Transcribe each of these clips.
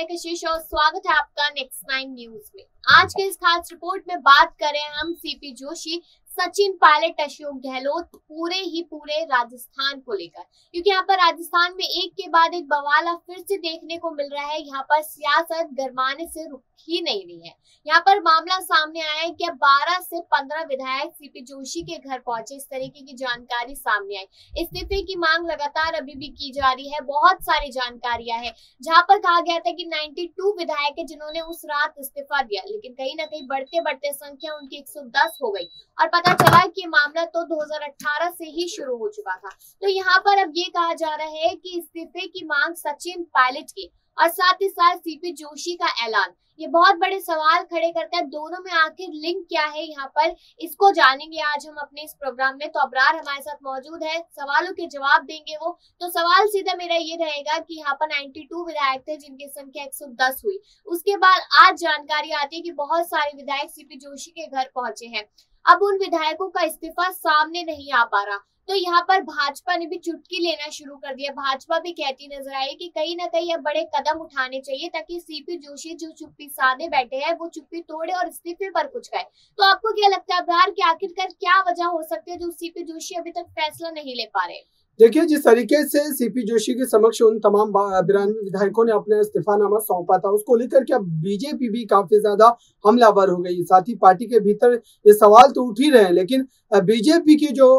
मैं कशिश और स्वागत है आपका नेक्स्ट 9 न्यूज में। आज के इस खास रिपोर्ट में बात करें हम सीपी जोशी, सचिन पायलट, अशोक गहलोत पूरे राजस्थान को लेकर, क्योंकि यहाँ पर राजस्थान में एक के बाद एक बवाल अब फिर से देखने को मिल रहा है। यहाँ पर सियासत गरमाने से रुक ही नहीं रही है। यहाँ पर मामला सामने आया है कि 12 से 15 विधायक सीपी जोशी के घर पहुंचे, इस तरीके की जानकारी सामने आई। इस्तीफे की मांग लगातार अभी भी की जा रही है। बहुत सारी जानकारियां है जहाँ पर कहा गया था कि 92 विधायक है जिन्होंने उस रात इस्तीफा दिया, लेकिन कहीं ना कहीं बढ़ते बढ़ते संख्या उनकी 110 हो गई और पता चला कि मामला तो 2018 से ही शुरू हो चुका था। तो यहाँ पर अब ये कहा जा रहा है कि इस्तीफे की मांग सचिन पायलट की और साथ ही साथ सीपी जोशी का ऐलान, ये बहुत बड़े सवाल खड़े करता है। दोनों में आखिर लिंक क्या है, यहाँ पर इसको जानेंगे आज हम अपने इस प्रोग्राम में। तो अब्रार हमारे साथ मौजूद है, सवालों के जवाब देंगे वो। तो सवाल सीधा मेरा ये रहेगा कि यहाँ पर 92 विधायक थे जिनकी संख्या 110 हुई, उसके बाद आज जानकारी आती है कि बहुत सारे विधायक सीपी जोशी के घर पहुंचे हैं। अब उन विधायकों का इस्तीफा सामने नहीं आ पा रहा, तो यहाँ पर भाजपा ने भी चुटकी लेना शुरू कर दिया। भाजपा भी कहती नजर आई कि कहीं ना कहीं अब बड़े कदम उठाने चाहिए ताकि सीपी जोशी जो चुप्पी साधे बैठे हैं वो चुप्पी तोड़े और इस्तीफे पर कुछ कहे। तो आपको क्या लगता है अब्रार कि आखिरकार क्या वजह हो सकती है जो सीपी जोशी अभी तक फैसला नहीं ले पा रहे? देखिए, जिस तरीके से सीपी जोशी के समक्ष उन तमाम 92 विधायकों ने अपना इस्तीफानामा सौंपा था, उसको लेकर के अब बीजेपी भी काफी ज्यादा हमलावर हो गई। साथ ही पार्टी के भीतर ये सवाल तो उठ ही रहे हैं, लेकिन बीजेपी की जो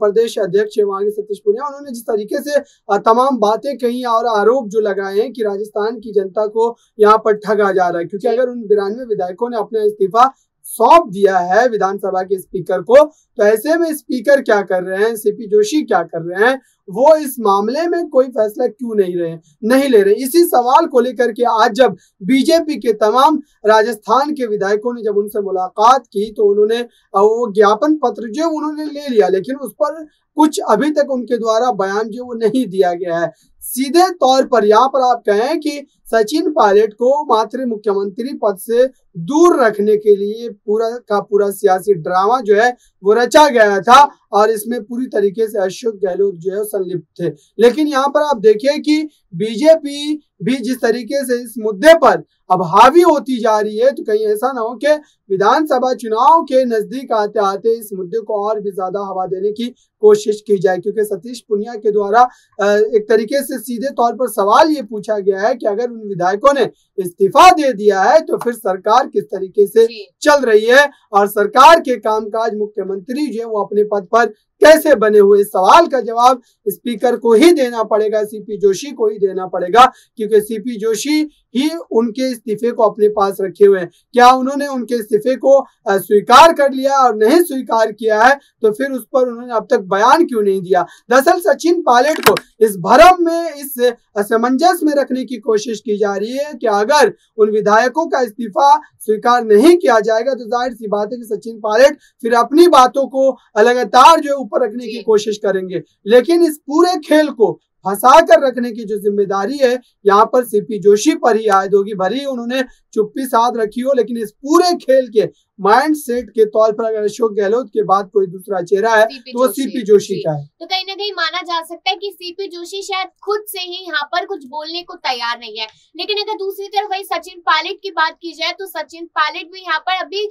प्रदेश अध्यक्ष वहां के सतीश पूनिया, उन्होंने जिस तरीके से तमाम बातें कही और आरोप जो लगाए हैं कि राजस्थान की जनता को यहाँ पर ठगा जा रहा है, क्योंकि अगर उन 92 विधायकों ने अपना इस्तीफा सौंप दिया है विधानसभा के स्पीकर को, तो ऐसे में स्पीकर क्या कर रहे हैं, सीपी जोशी क्या कर रहे हैं, वो इस मामले में कोई फैसला क्यों नहीं ले रहे। इसी सवाल को लेकर के आज जब बीजेपी के तमाम राजस्थान के विधायकों ने जब उनसे मुलाकात की, तो उन्होंने वो ज्ञापन पत्र जो उन्होंने ले लिया, लेकिन उस पर कुछ अभी तक उनके द्वारा बयान जो वो नहीं दिया गया है। सीधे तौर पर यहाँ पर आप कहें कि सचिन पायलट को मात्र मुख्यमंत्री पद से दूर रखने के लिए पूरा का पूरा सियासी ड्रामा जो है वो रचा गया था और इसमें पूरी तरीके से अशोक गहलोत जो है संलिप्त थे। लेकिन यहाँ पर आप देखिए कि बीजेपी भी जिस तरीके से इस मुद्दे पर अब हावी होती जा रही है, तो कहीं ऐसा ना हो कि विधानसभा चुनाव के नजदीक आते आते इस मुद्दे को और भी ज्यादा हवा देने की कोशिश की जाए, क्योंकि सतीश पूनिया के द्वारा एक तरीके से सीधे तौर पर सवाल ये पूछा गया है कि अगर उन विधायकों ने इस्तीफा दे दिया है तो फिर सरकार किस तरीके से चल रही है और सरकार के कामकाज मुख्यमंत्री जो है वो अपने पद पर कैसे बने हुए। इस सवाल का जवाब स्पीकर को ही देना पड़ेगा, सीपी जोशी को ही देना पड़ेगा, क्योंकि सीपी जोशी ही उनके इस्तीफे को अपने पास रखे हुए हैं। क्या उन्होंने उनके इस्तीफे को स्वीकार कर लिया और नहीं स्वीकार किया है तो फिर उस पर उन्होंने अब तक बयान क्यों नहीं दिया। दरअसल सचिन पायलट को इस भ्रम में, इस असमंजस में रखने की कोशिश की जा रही है कि अगर उन विधायकों का इस्तीफा स्वीकार नहीं किया जाएगा तो जाहिर सी बात है कि सचिन पायलट फिर अपनी बातों को लगातार जो ऊपर रखने की कोशिश करेंगे। लेकिन इस पूरे खेल को फंसा कर रखने की जो जिम्मेदारी है यहाँ पर सीपी जोशी पर ही आयद होगी, भले ही उन्होंने चुप्पी साध रखी हो, लेकिन इस पूरे खेल के माइंड सेट के तौर पर अगर अशोक गहलोत के बाद कोई दूसरा चेहरा है तो वो सीपी जोशी का है। तो कहीं ना कहीं माना जा सकता है कि सीपी जोशी शायद खुद से ही यहाँ पर कुछ बोलने को तैयार नहीं है। लेकिन अगर दूसरी तरफ वही सचिन पायलट की बात की जाए तो सचिन पायलट भी यहाँ पर अभी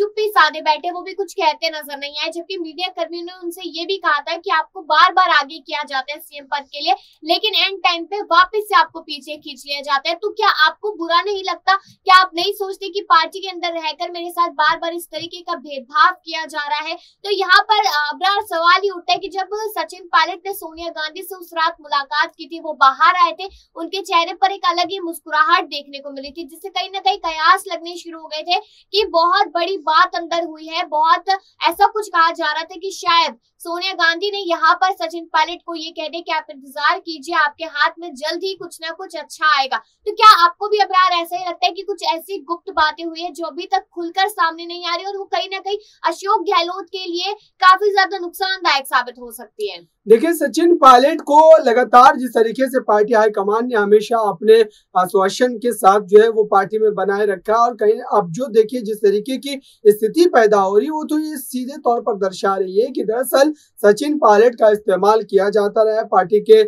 चुप्पी साधे बैठे, वो भी कुछ कहते नजर नहीं आए, जबकि मीडिया कर्मियों ने उनसे ये भी कहा था कि आपको बार बार आगे किया जाता है सीएम पद के लिए, लेकिन एंड टाइम पे वापस से आपको पीछे खींच लिया जाता है। तो क्या आपको बुरा नहीं लगता, क्या आप नहीं सोचते कि पार्टी के अंदर रहकर मेरे साथ बार बार इस तरीके का भेदभाव किया जा रहा है? तो यहाँ पर अब्रार सवाल ये उठता है कि जब सचिन पायलट ने सोनिया गांधी से उस रात मुलाकात की थी, वो बाहर आए थे, उनके चेहरे पर एक अलग ही मुस्कुराहट देखने को मिली थी, जिससे कहीं ना कहीं कयास लगने शुरू हो गए थे कि बहुत बड़ी बात अंदर हुई है। बहुत ऐसा कुछ कहा जा रहा था कि शायद सोनिया गांधी ने यहाँ पर सचिन पायलट को ये कहने कि आप इंतजार कीजिए, आपके हाथ में जल्द ही कुछ ना कुछ अच्छा आएगा। तो क्या आपको भी अब्रार ऐसा ही लगता है कि कुछ ऐसी गुप्त बातें हुई है जो अभी तक खुलकर सामने नहीं आ रही और वो कहीं ना कहीं अशोक गहलोत के लिए काफी ज्यादा नुकसानदायक साबित हो सकती है? देखिए, सचिन पायलट को लगातार जिस तरीके से पार्टी हाईकमान ने हमेशा अपने आश्वासन के साथ जो है वो पार्टी में बनाए रखा और कहीं अब जो देखिए जिस तरीके की स्थिति पैदा हो रही, वो तो ये सीधे तौर पर दर्शा रही है कि दरअसल सचिन पायलट का इस्तेमाल किया जाता रहा है पार्टी के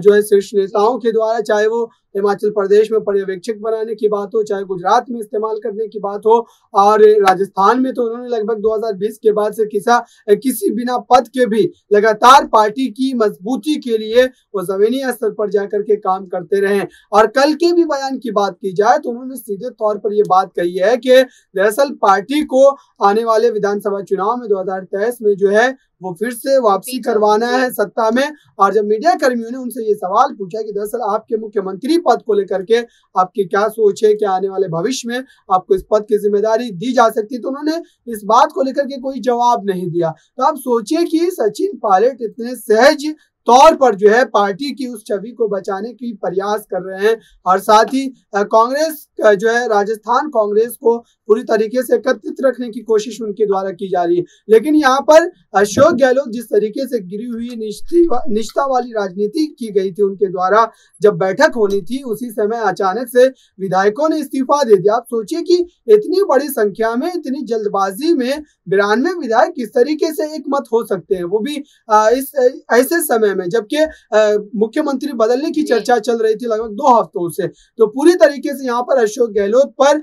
जो है शीर्ष नेताओं के द्वारा, चाहे वो हिमाचल प्रदेश में पर्यवेक्षक बनाने की बात हो, चाहे गुजरात में इस्तेमाल करने की बात हो, और राजस्थान में तो उन्होंने लगभग 2020 के बाद से किसी बिना पद के भी लगातार पार्टी की मजबूती के लिए वो जमीनी स्तर पर जाकर के काम करते रहे। और कल के भी बयान की बात की जाए तो उन्होंने सीधे तौर पर यह बात कही है कि दरअसल पार्टी को आने वाले विधानसभा चुनाव में 2023 में जो है वो फिर से वापसी करवाना है सत्ता में। और जब मीडिया कर्मियों ने उनसे ये सवाल पूछा कि दरअसल आपके मुख्यमंत्री पद को लेकर के आपकी क्या सोच है, क्या आने वाले भविष्य में आपको इस पद की जिम्मेदारी दी जा सकती, तो उन्होंने इस बात को लेकर के कोई जवाब नहीं दिया। तो आप सोचिए कि सचिन पायलट इतने सहज तौर पर जो है पार्टी की उस छवि को बचाने की प्रयास कर रहे हैं। और साथ ही कांग्रेस जो है राजस्थान कांग्रेस को पूरी तरीके से एकत्रित रखने की कोशिश उनके द्वारा की जा रही है। लेकिन यहाँ पर अशोक गहलोत जिस तरीके से गिरी हुई निष्ठा वाली राजनीति की गई थी उनके द्वारा, जब बैठक होनी थी उसी समय अचानक से विधायकों ने इस्तीफा दे दिया। आप सोचिए कि इतनी बड़ी संख्या में, इतनी जल्दबाजी में 92 विधायक किस तरीके से एकमत हो सकते हैं, वो भी इस ऐसे समय में, जबकि मुख्यमंत्री बदलने की चर्चा चल रही थी लगभग 2 हफ्तों से। तो पूरी तरीके से यहाँ पर अशोक गहलोत पर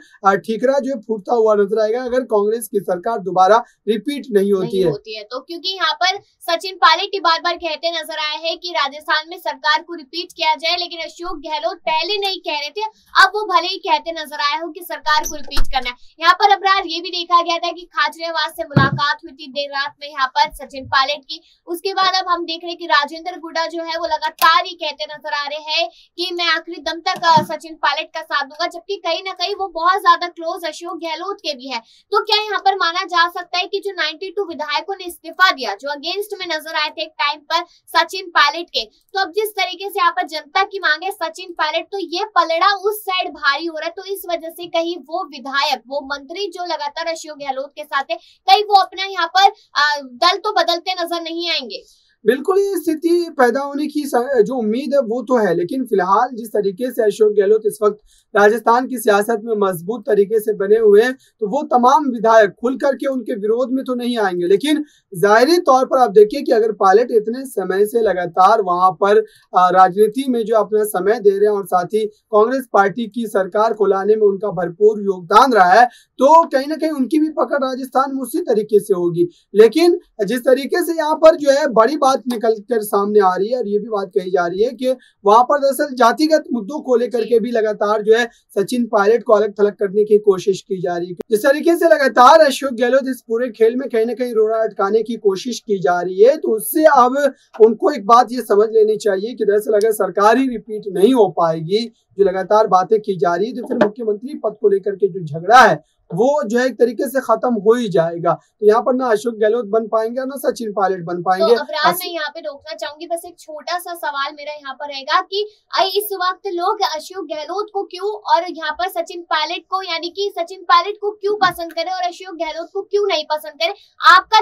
ठीकरा जो फूटता हुआ नजर आएगा अगर कांग्रेस की सरकार दोबारा रिपीट नहीं होती है। तो क्योंकि यहाँ पर सचिन पायलट बार-बार कहते नजर आए हैं कि राजस्थान में सरकार को रिपीट किया जाए, लेकिन अशोक गहलोत पहले नहीं कह रहे थे, अब वो भले ही कहते नजर आए हो कि सरकार को रिपीट करना है। यहाँ पर अपराध ये भी देखा गया था कि खाचरेवास से मुलाकात हुई थी देर रात में यहाँ पर सचिन पायलट की। उसके बाद अब हम देख रहे की राजेंद्र गुड्डा जो है वो लगातार ही कहते नजर आ रहे हैं कि मैं आखिरी दम तक सचिन पायलट का साथ दूंगा, जबकि कहीं ना कहीं वो बहुत ज्यादा क्लोज अशोक गहलोत के भी है। तो क्या यहाँ पर माना जा सकता है कि जो 92 विधायकों ने इस्तीफा दिया, जो अगेंस्ट में नजर आए थे एक टाइम पर सचिन पायलट के, तो अब जिस तरीके से यहाँ पर जनता की मांग है सचिन पायलट, तो ये पलड़ा उस साइड भारी हो रहा है। तो इस वजह से कहीं वो विधायक, वो मंत्री जो लगातार अशोक गहलोत के साथ है, कहीं वो अपना यहाँ पर दल तो बदलते नजर नहीं आएंगे। बिल्कुल ये स्थिति पैदा होने की जो उम्मीद है वो तो है, लेकिन फिलहाल जिस तरीके से अशोक गहलोत इस वक्त राजस्थान की सियासत में मजबूत तरीके से बने हुए हैं, तो वो तमाम विधायक खुल करके उनके विरोध में तो नहीं आएंगे। लेकिन जाहिर तौर पर आप देखिए कि अगर पायलट इतने समय से लगातार वहाँ पर राजनीति में जो अपना समय दे रहे हैं और साथ ही कांग्रेस पार्टी की सरकार को लाने में उनका भरपूर योगदान रहा है, तो कहीं ना कहीं उनकी भी पकड़ राजस्थान में उसी तरीके से होगी। लेकिन जिस तरीके से यहाँ पर जो है बड़ी बात निकल कर सामने आ रही है, और ये भी बात कही जा रही है कि वहां पर दरअसल जातिगत मुद्दों को लेकर के भी लगातार जो है सचिन पायलट को अलग थलग करने की कोशिश की जा रही है। जिस तरीके से लगातार अशोक गहलोत इस पूरे खेल में कहीं ना कहीं रोड़ा अटकाने की कोशिश की जा रही है, तो उससे अब उनको एक बात ये समझ लेनी चाहिए कि दरअसल अगर सरकार ही रिपीट नहीं हो पाएगी, जो लगातार बातें की जा रही है, तो फिर मुख्यमंत्री पद को लेकर के जो झगड़ा है वो जो है एक तरीके से खत्म हो ही जाएगा। तो यहाँ पर ना अशोक गहलोत बन पाएंगे ना सचिन पायलट बन पाएंगे। तो अपराध मैं यहाँ पे रोकना चाहूंगी, बस एक छोटा सा सवाल मेरा यहाँ पर रहेगा कि इस वक्त लोग अशोक गहलोत को क्यों और यहाँ पर सचिन पायलट को, यानी कि सचिन पायलट को क्यों पसंद करे और अशोक गहलोत को क्यों नहीं पसंद करे? आपको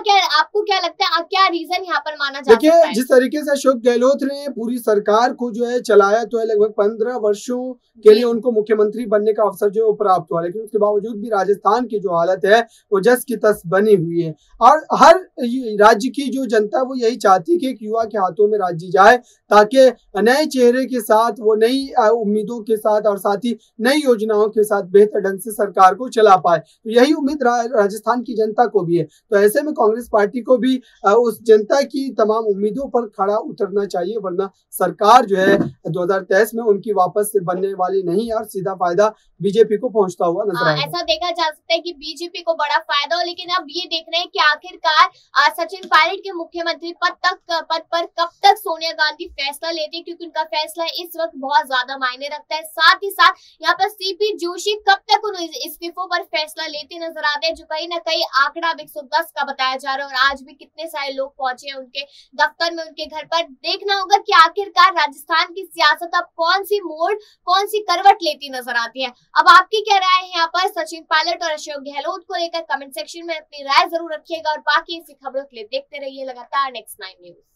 क्या लगता है, क्या रीजन यहाँ पर माना जाता है? देखिए जिस तरीके से अशोक गहलोत ने पूरी सरकार को जो है चलाया, तो है लगभग 15 वर्षों के लिए उनको मुख्यमंत्री बनने का अवसर जो प्राप्त हुआ, लेकिन उसके बावजूद भी राजस्थान की जो हालत है वो जस की तस बनी हुई है। और हर राज्य की जो जनता वो यही चाहती है कि एक युवा के हाथों में राज्य जाए, ताकि नए चेहरे के साथ, वो नई उम्मीदों के साथ और साथ ही नई योजनाओं के साथ बेहतर ढंग से सरकार को चला पाए। तो यही उम्मीद राजस्थान की जनता को भी है। तो ऐसे में कांग्रेस पार्टी को भी उस जनता की तमाम उम्मीदों पर खड़ा उतरना चाहिए, वरना सरकार जो है 2023 में उनकी वापस से बनने वाली नहीं है और सीधा फायदा बीजेपी को पहुंचता हुआ नजर आएगा। ऐसा देखा जा सकता है कि बीजेपी को बड़ा फायदा हो, लेकिन अब ये देखना है कि आखिरकार सचिन पायलट के मुख्यमंत्री पद पर कब तक सोनिया गांधी फैसला लेती है, क्योंकि उनका फैसला इस वक्त बहुत ज्यादा मायने रखता है। साथ ही साथ यहाँ पर सीपी जोशी कब तक उन इस्तीफों पर फैसला लेते नजर आते हैं, जो कहीं ना कहीं आंकड़ा 110 का बताया जा रहा है। और आज भी कितने सारे लोग पहुंचे हैं उनके दफ्तर में, उनके घर पर। देखना होगा कि आखिरकार राजस्थान की सियासत अब कौन सी मोड़, कौन सी करवट लेती नजर आती है। अब आपकी क्या राय है यहाँ पर सचिन पायलट और अशोक गहलोत को लेकर? कमेंट सेक्शन में अपनी राय जरूर रखिएगा और बाकी ऐसी खबरों के लिए देखते रहिए लगातार नेक्स्ट 9 न्यूज।